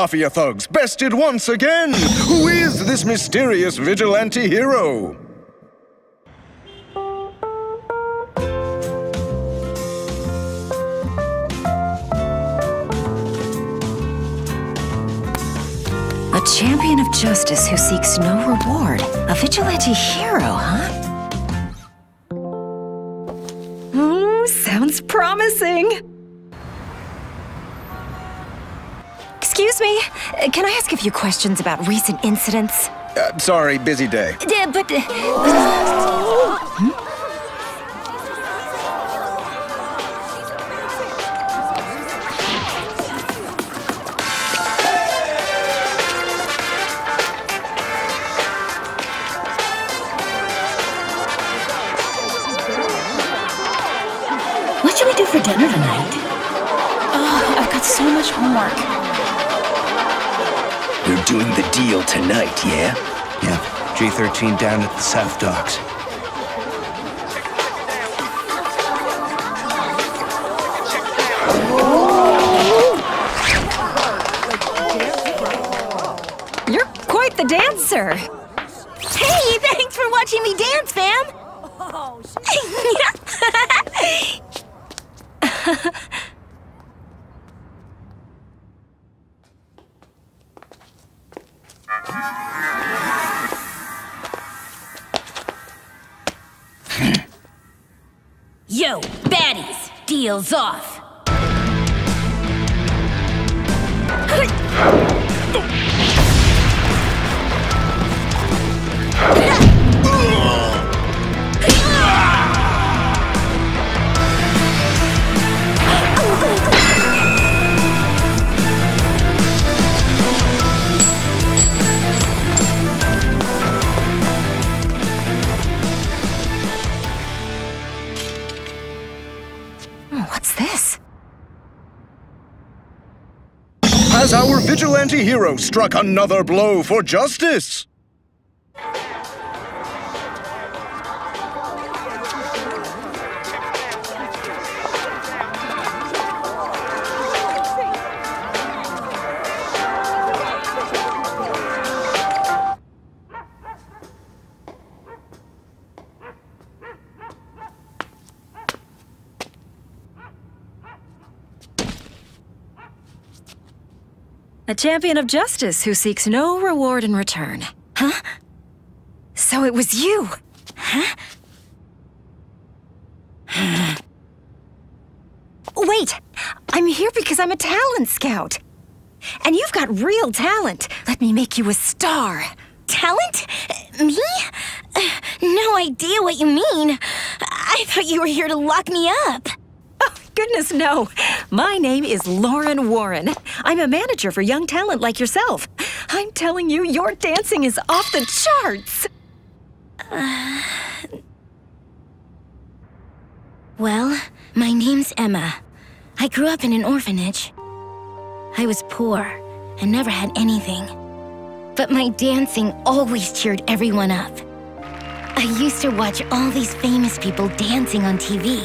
mafia thugs, bested once again! Who is this mysterious vigilante hero? A champion of justice who seeks no reward. A vigilante hero, huh? Ooh, sounds promising! Excuse me, can I ask a few questions about recent incidents? Sorry, busy day. What should we do for dinner tonight? Oh, I've got so much homework. You're doing the deal tonight, yeah? Yep. G13 down at the South Docks. You're quite the dancer! Hey, thanks for watching me dance, fam! Yo, baddies, deal's off. What's this? Has our vigilante hero struck another blow for justice? A champion of justice who seeks no reward in return. Huh? So it was you, huh? Wait, I'm here because I'm a talent scout. And you've got real talent. Let me make you a star. Talent? Me? No idea what you mean. I thought you were here to lock me up. Goodness, no. My name is Lauren Warren. I'm a manager for young talent like yourself. I'm telling you, your dancing is off the charts. Well, my name's Emma. I grew up in an orphanage. I was poor and never had anything. But my dancing always cheered everyone up. I used to watch all these famous people dancing on TV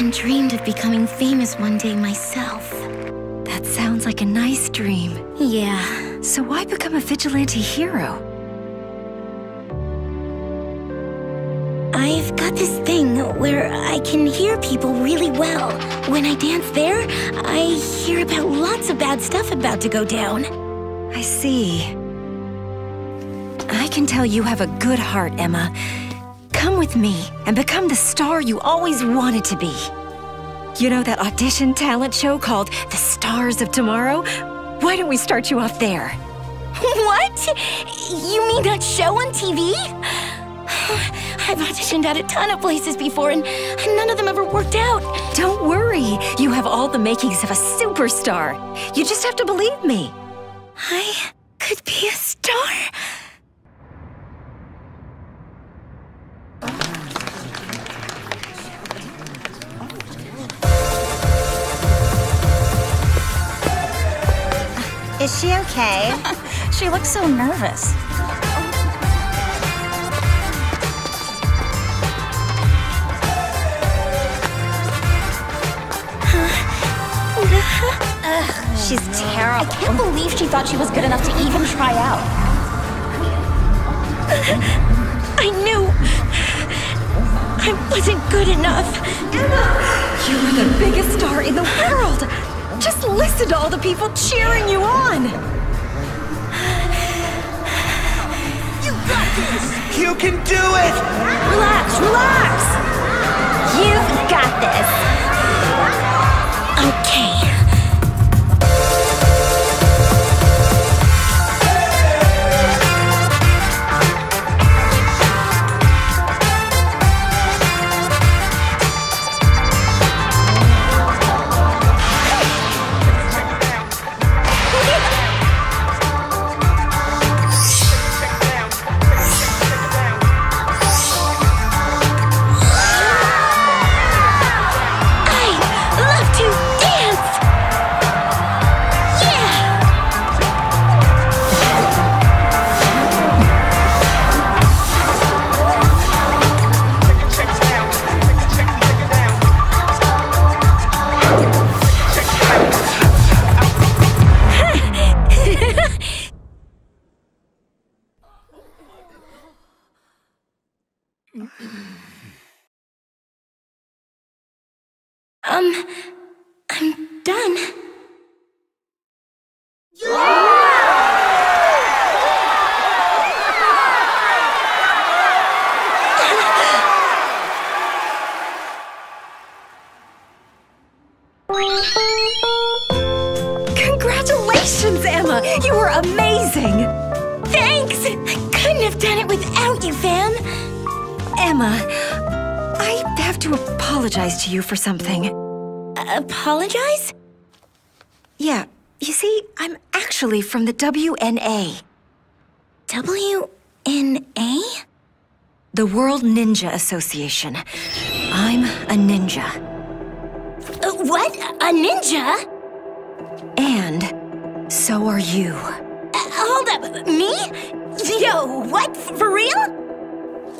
and dreamed of becoming famous one day myself. That sounds like a nice dream. Yeah. So why become a vigilante hero? I've got this thing where I can hear people really well. When I dance there, I hear about lots of bad stuff about to go down. I see. I can tell you have a good heart, Emma. Come with me and become the star you always wanted to be. You know that audition talent show called The Stars of Tomorrow? Why don't we start you off there? What? You mean that show on TV? I've auditioned at a ton of places before and none of them ever worked out. Don't worry. You have all the makings of a superstar. You just have to believe me. I could be a star. Is she okay? She looks so nervous. She's terrible. I can't believe she thought she was good enough to even try out. I knew I wasn't good enough. Emma! You were the biggest star in the world. Just listen to all the people cheering you on. You got this. You can do it. Relax, relax. You've got this. Okay. I'm done. Congratulations, Emma! You were amazing! Thanks! I couldn't have done it without you, fam! Emma, I have to apologize to you for something. Apologize? Yeah, you see, I'm actually from the WNA. WNA? The World Ninja Association. I'm a ninja. What? A ninja? And so are you. Hold up, me? Yo, what? For real?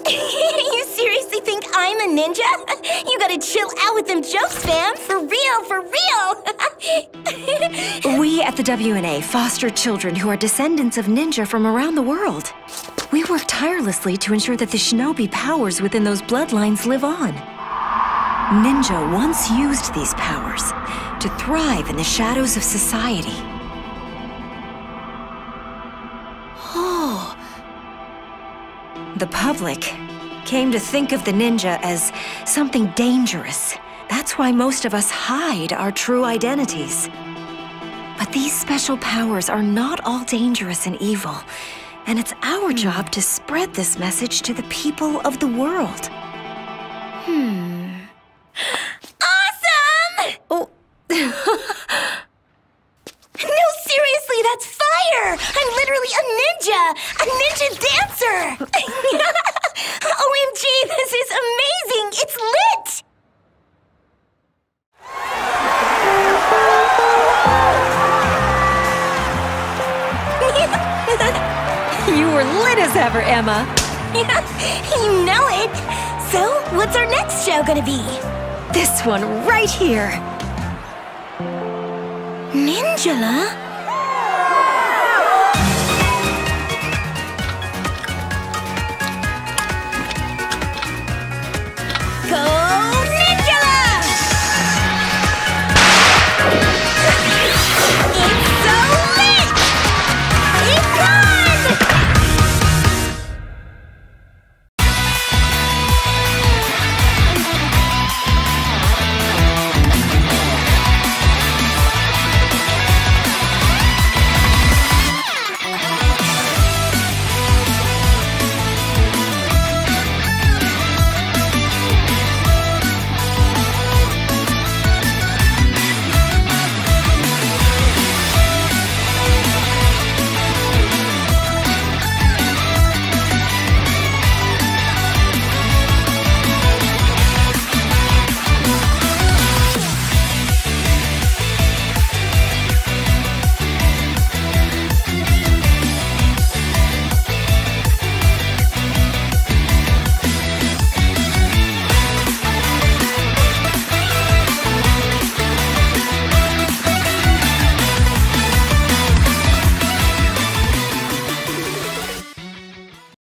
You seriously think I'm a ninja? You gotta chill out with them jokes, fam. For real, for real. We at the WNA foster children who are descendants of ninja from around the world. We work tirelessly to ensure that the shinobi powers within those bloodlines live on. Ninja once used these powers to thrive in the shadows of society. The public came to think of the ninja as something dangerous. That's why most of us hide our true identities. But these special powers are not all dangerous and evil, and it's our job to spread this message to the people of the world. Awesome! Oh. No, seriously, that's fire! I'm literally a ninja dancer! OMG, this is amazing! It's lit! You were lit as ever, Emma. You know it! So, what's our next show gonna be? This one right here. Ninjala?